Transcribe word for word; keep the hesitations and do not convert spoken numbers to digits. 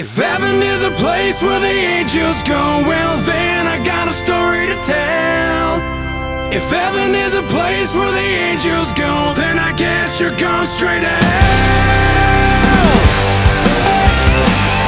If heaven is a place where the angels go, well then I got a story to tell. If heaven is a place where the angels go, then I guess you're going straight to hell.